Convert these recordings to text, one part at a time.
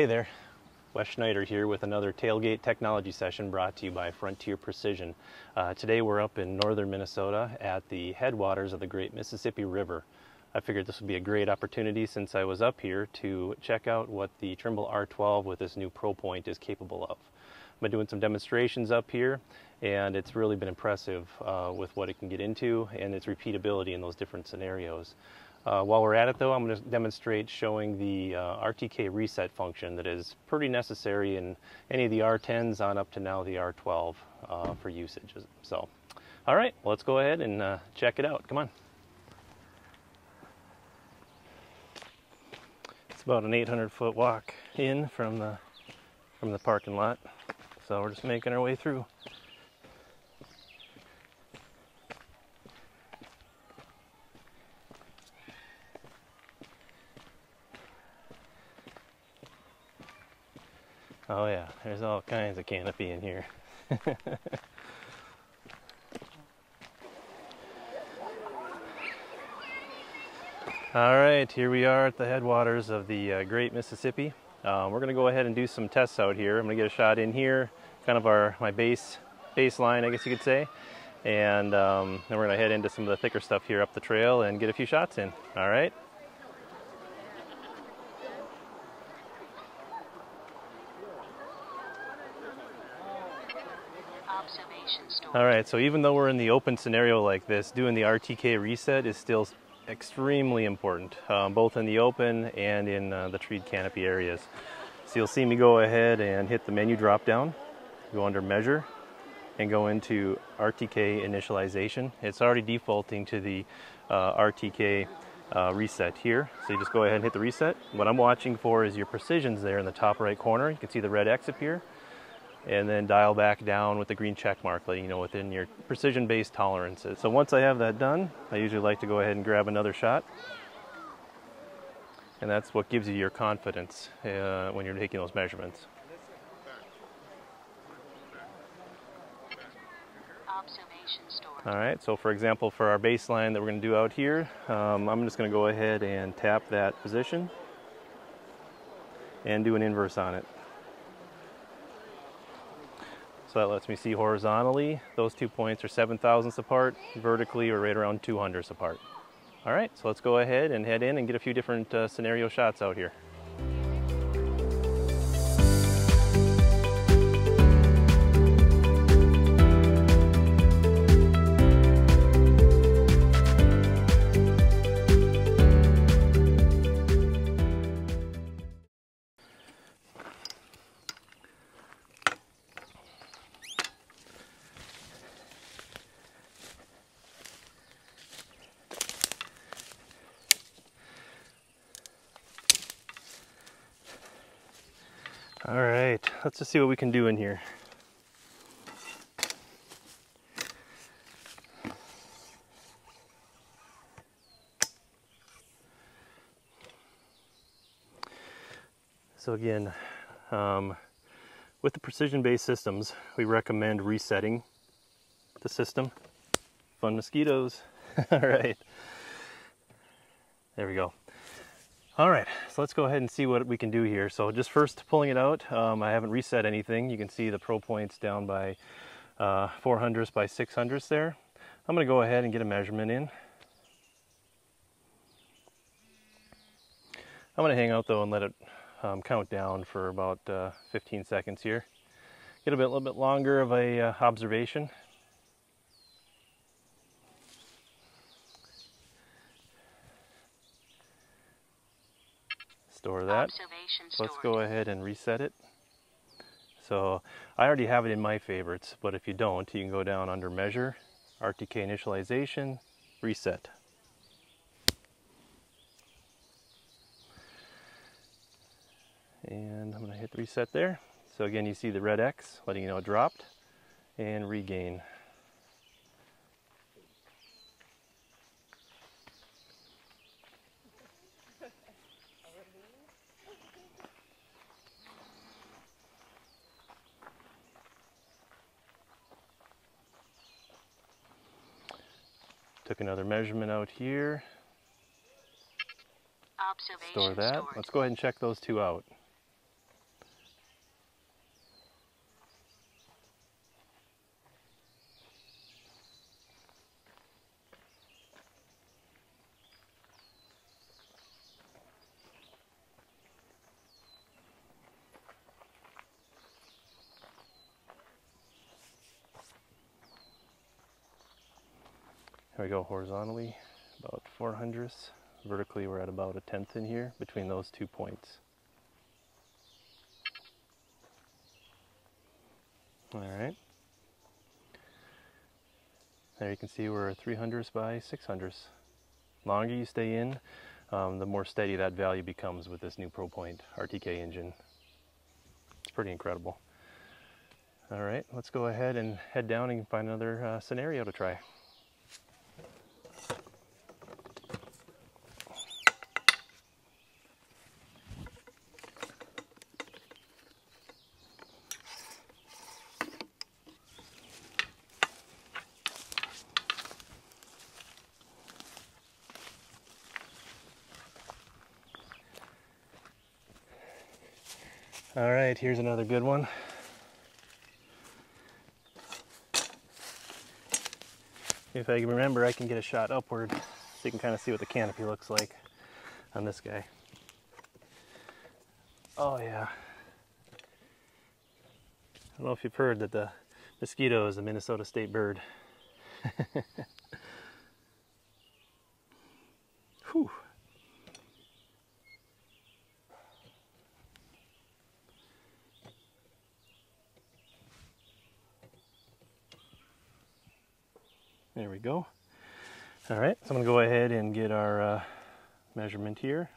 Hey there, Wes Schneider here with another tailgate technology session brought to you by Frontier Precision. Today we're up in northern Minnesota at the headwaters of the Great Mississippi River. I figured this would be a great opportunity since I was up here to check out what the Trimble R12 with this new ProPoint is capable of. I've been doing some demonstrations up here and it's really been impressive with what it can get into and its repeatability in those different scenarios. While we're at it though, I'm going to demonstrate showing the RTK reset function that is pretty necessary in any of the R10s on up to now the R12 for usage. So, all right, let's go ahead and check it out. Come on. It's about an 800-foot walk in from the parking lot, so we're just making our way through. Oh yeah, there's all kinds of canopy in here. All right, here we are at the headwaters of the Great Mississippi. We're gonna go ahead and do some tests out here. I'm gonna get a shot in here, kind of my baseline, I guess you could say. And then we're gonna head into some of the thicker stuff here up the trail and get a few shots in, all right? All right, so even though we're in the open scenario like this, doing the RTK reset is still extremely important, both in the open and in the treed canopy areas. So you'll see me go ahead and hit the menu drop down, go under measure, and go into RTK initialization. It's already defaulting to the RTK reset here. So you just go ahead and hit the reset. What I'm watching for is your precisions there in the top right corner. You can see the red X appear. And then dial back down with the green check mark, letting you know within your precision-based tolerances. So once I have that done, I usually like to go ahead and grab another shot. And that's what gives you your confidence when you're taking those measurements. All right, so for example, for our baseline that we're going to do out here, I'm just going to go ahead and tap that position and do an inverse on it. So that lets me see horizontally, those 2 points are 7 thousandths apart, vertically or right around 2 hundredths apart. All right, so let's go ahead and head in and get a few different scenario shots out here. All right, let's just see what we can do in here. So again, with the precision-based systems, we recommend resetting the system. Fun mosquitoes. All right, there we go. All right, so let's go ahead and see what we can do here. So just first pulling it out, I haven't reset anything. You can see the ProPoint's down by 4 hundredths by 6 hundredths there. I'm gonna go ahead and get a measurement in. I'm gonna hang out though and let it count down for about 15 seconds here. Get a little bit longer of a observation. Store that. Let's go ahead and reset it. So I already have it in my favorites, but if you don't, you can go down under measure, RTK initialization, reset. And I'm going to hit reset there. So again, you see the red X letting you know it dropped and regain. Took another measurement out here. Observation. Store that. Stored. Let's go ahead and check those two out. we go horizontally about 4 hundredths. Vertically, we're at about 1/10 in here between those 2 points. All right. There you can see we're 3 hundredths by 6 hundredths. Longer you stay in, the more steady that value becomes with this new ProPoint RTK engine. It's pretty incredible. All right, let's go ahead and head down and find another scenario to try. All right, here's another good one. If I can remember, I can get a shot upward so you can kind of see what the canopy looks like on this guy. Oh yeah. I don't know if you've heard that the mosquito is a Minnesota state bird. Whew. There we go. All right, so I'm gonna go ahead and get our measurement here.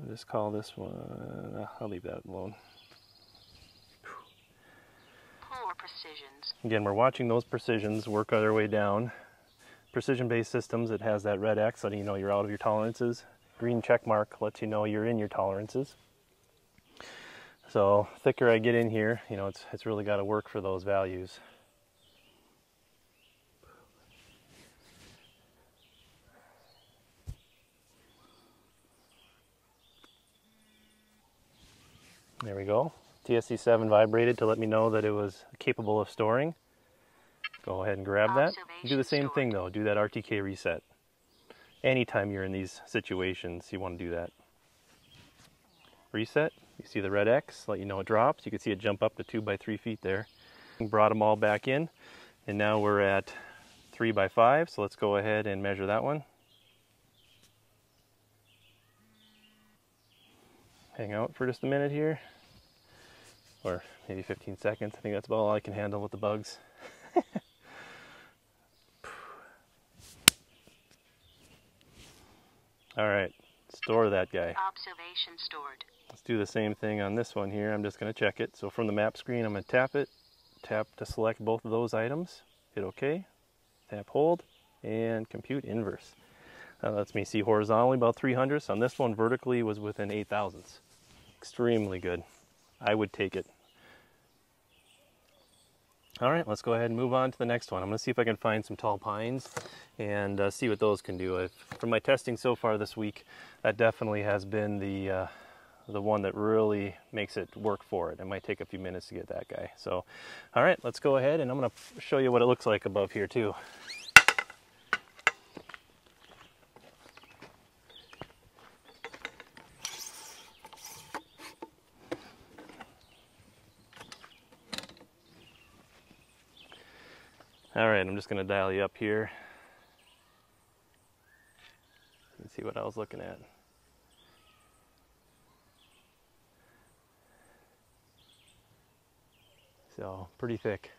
I'll just call this one, I'll leave that alone. Poor precisions. Again, we're watching those precisions work their way down. Precision-based systems, it has that red X, letting you know you're out of your tolerances. Green check mark lets you know you're in your tolerances. So thicker I get in here, you know, it's really gotta work for those values. There we go. TSC7 vibrated to let me know that it was capable of storing. Go ahead and grab that. Do the same thing though, do that RTK reset. Anytime you're in these situations, you want to do that. Reset, you see the red X, let you know it drops. You can see it jump up to 2 by 3 feet there. Brought them all back in, and now we're at 3 by 5, so let's go ahead and measure that one. Hang out for just a minute here, or maybe 15 seconds. I think that's about all I can handle with the bugs. All right, store that guy. Observation stored. Let's do the same thing on this one here. I'm just going to check it. So from the map screen, I'm going to tap it, tap to select both of those items, hit OK, tap hold, and compute inverse. That lets me see horizontally about 3 hundredths. On this one, vertically was within 8 thousandths. Extremely good. I would take it. All right, let's go ahead and move on to the next one. I'm going to see if I can find some tall pines and see what those can do. From my testing so far this week, that definitely has been the one that really makes it work for it. It might take a few minutes to get that guy. So, all right, let's go ahead and I'm going to show you what it looks like above here too. All right, I'm just gonna dial you up here. You can see what I was looking at. So, pretty thick.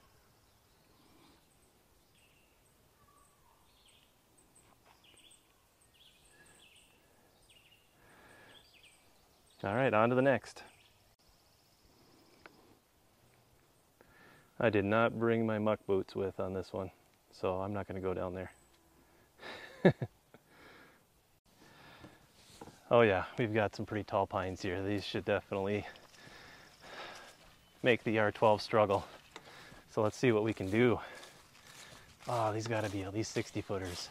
All right, on to the next. I did not bring my muck boots with on this one, so I'm not going to go down there. Oh yeah, we've got some pretty tall pines here. These should definitely make the R12 struggle. So let's see what we can do. Oh, these got to be at least 60 footers.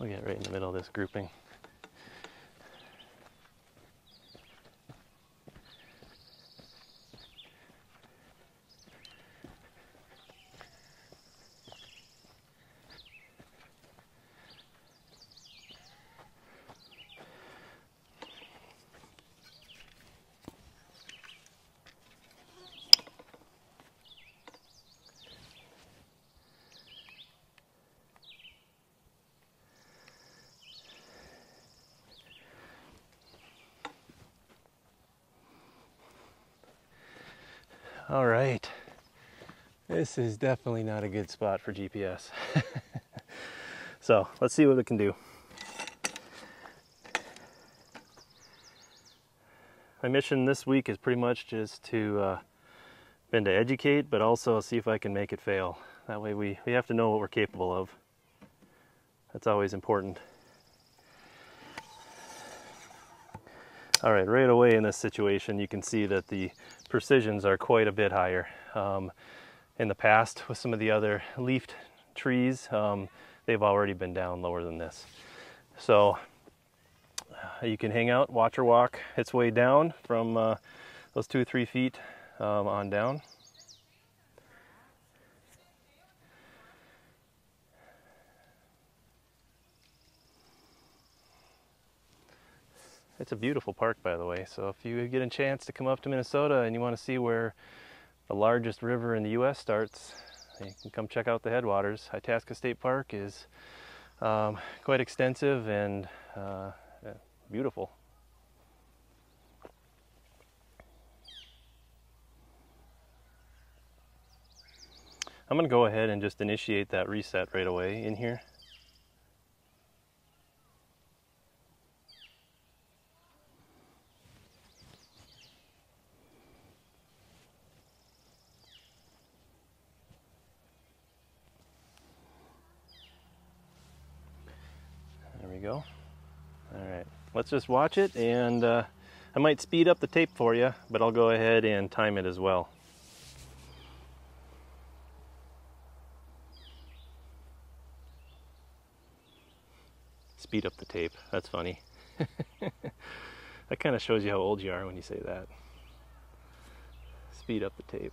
We'll get right in the middle of this grouping. All right, this is definitely not a good spot for GPS. So let's see what it can do. My mission this week is pretty much just to been to educate, but also see if I can make it fail. That way we have to know what we're capable of. That's always important. All right, right away in this situation, you can see that the precisions are quite a bit higher. In the past, with some of the other leafed trees, they've already been down lower than this. So you can hang out, watch her walk its way down from those 2 or 3 feet on down. It's a beautiful park, by the way, so if you get a chance to come up to Minnesota and you want to see where the largest river in the U.S. starts, you can come check out the headwaters. Itasca State Park is quite extensive and beautiful. I'm going to go ahead and just initiate that reset right away in here. There we go. All right, let's just watch it, and I might speed up the tape for you, but I'll go ahead and time it as well. Speed up the tape, that's funny. That kind of shows you how old you are when you say that. Speed up the tape.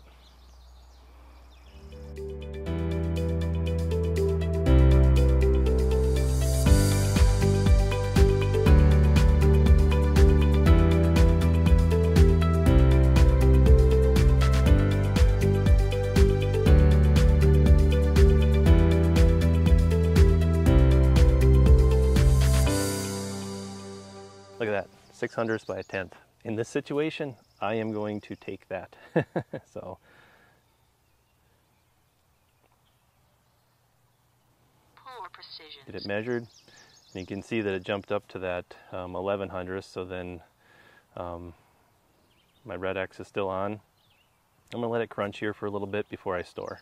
Look at that, 0.06 by 1/10. In this situation, I am going to take that. So, poor precision. Get it measured, and you can see that it jumped up to that 0.11. So then, my red X is still on. I'm gonna let it crunch here for a little bit before I store.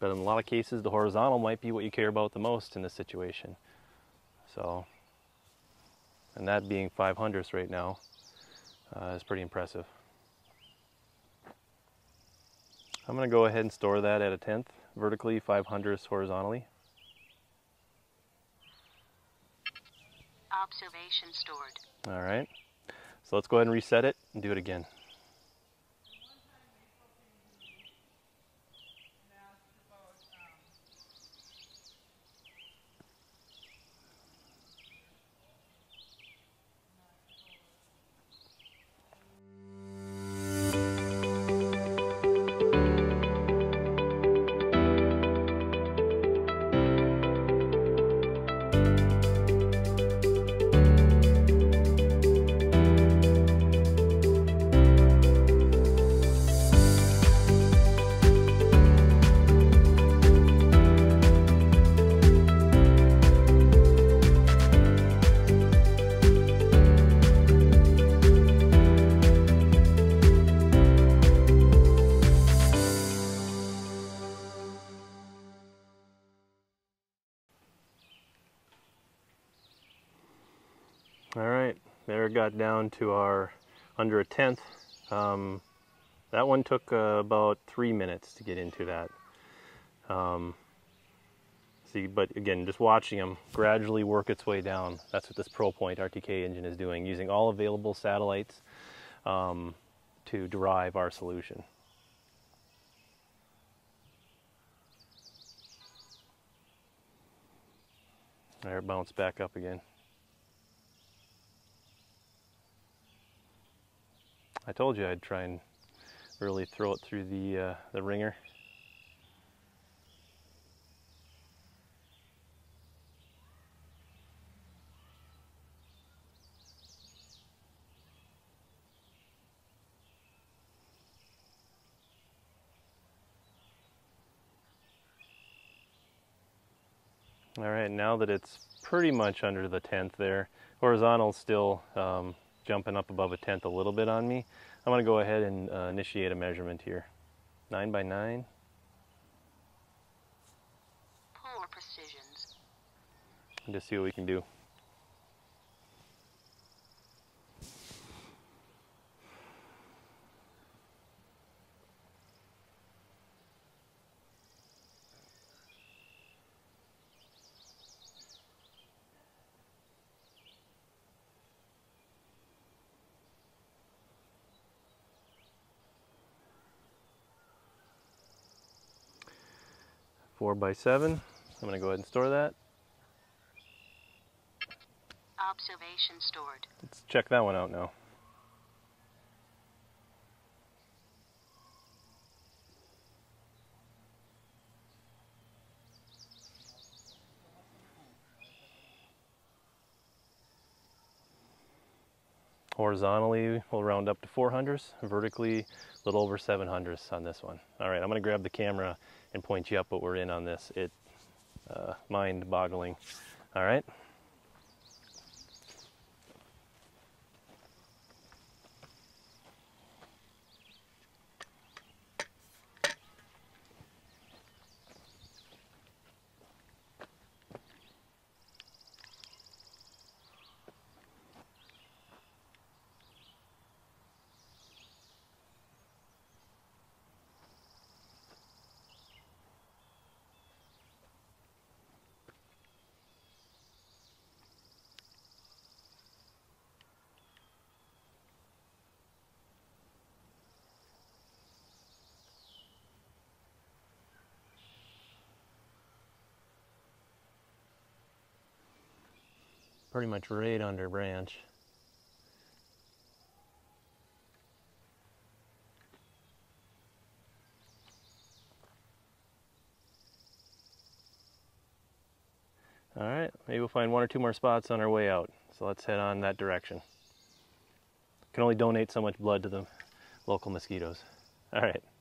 But in a lot of cases, the horizontal might be what you care about the most in this situation. So, and that being 0.05 right now is pretty impressive. I'm going to go ahead and store that at 0.1, vertically, 0.05 horizontally. Observation stored. All right, so let's go ahead and reset it and do it again. Got down to our under 0.1. That one took about 3 minutes to get into that. See, but again, just watching them gradually work its way down. That's what this ProPoint RTK engine is doing, using all available satellites to derive our solution. There, it bounced back up again. I told you I'd try and really throw it through the ringer. All right, now that it's pretty much under the 10th there, horizontal's still jumping up above a 10th a little bit on me. I'm going to go ahead and initiate a measurement here. 9 by 9. Polar precisions. And just see what we can do. By 7. I'm going to go ahead and store that. Observation stored. Let's check that one out now. Horizontally, we'll round up to 4 hundredths. Vertically, a little over 7 hundredths on this one. All right, I'm going to grab the camera and point you up what we're in on this. It's mind-boggling. All right. Pretty much right under branch. All right, maybe we'll find one or two more spots on our way out. So let's head on that direction. Can only donate so much blood to the local mosquitoes. All right.